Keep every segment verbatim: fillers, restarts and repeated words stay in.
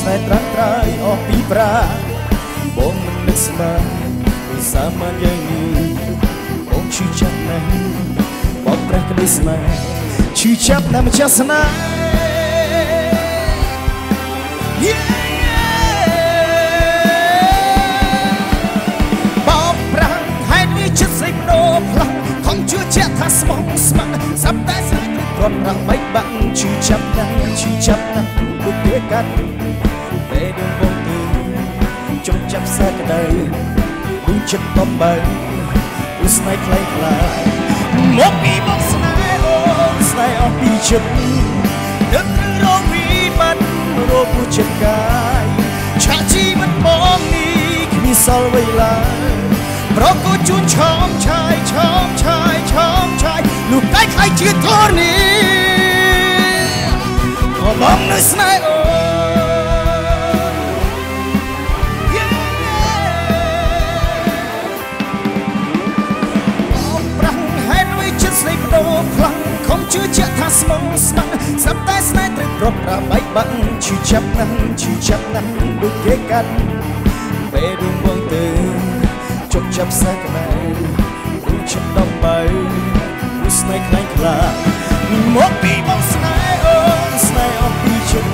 สายรักรายออกปีปราบองมันนึกสมาไม่สามารถยังบองชื่อจับนั้นบองรักกันได้สมาชื่อจับนั้นมันจะสนารอนรักไม่บังชื่อจับนั้นชื่อจับนั้นบุกเดือดกันเตะดวงบอลตื่นจงจับแทรกได้ดูจับต้มใบดูสไนคลายคลายมองปีมองสไนโร่สไนออกปีจับเดินถึงโรงรีบันโรบูจับกายชาชีมันมองนี้มีสารเวลาเพราะกูจูนชอบชายชอบชายชอบชายลูกได้ใครชื่อโทนี่ขอบอกหน่อยสไนโอบอกรังให้ด้วยชื่อสไนโดพลังคงชื่อเจ้าท่าสมองสมังสับได้สไนตรึกรบระบายบังชื่อจับนั้นชื่อจับนั้นดูเกะกันไปดูบวงตื่นจงจับแทรกในดูจับดอกไม้สไนคลายคลายมองปีมองสไนโอสไนออกปีจับ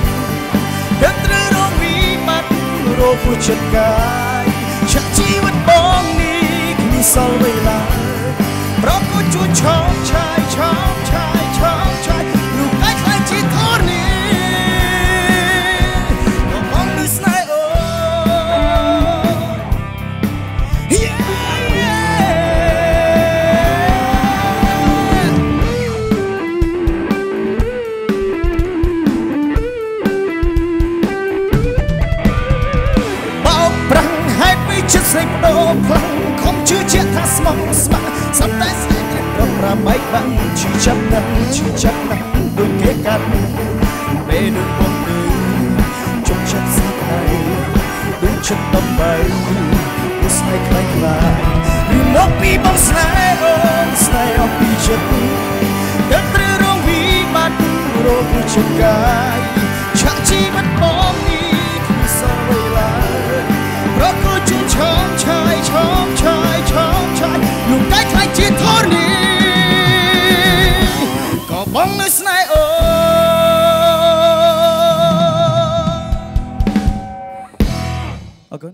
เดินตรึงโรมีมันโรผู้จัดกายฉันชีวิตมองนี้มีสารเวลาเพราะกูจูนชอบชายชอบชายชอบชายลูกใครใครที่ทอนี้มองดูสไนโอชื่อสไนโดพลังคงชื่อเจ้าท่าสมองสมังสับได้สไนเดอร์รบระบายบังชื่อจับนั้นชื่อจับนั้นดูเกะกันไปดูบนดูจงจับสไนดูจับต้มใบดูสไนคลายคลายดูนกปีบองสไนโดสไนออกปีจับเดินตรึงโรงวิบัติโรบูจับกายชาชีมันมองนี้คือสวรรค์รักกูจูนชอบชายชอบชายชอบชายลูกได้ใครจีนทอนี้ก็บ้องเลยสไนโอขอบคุณ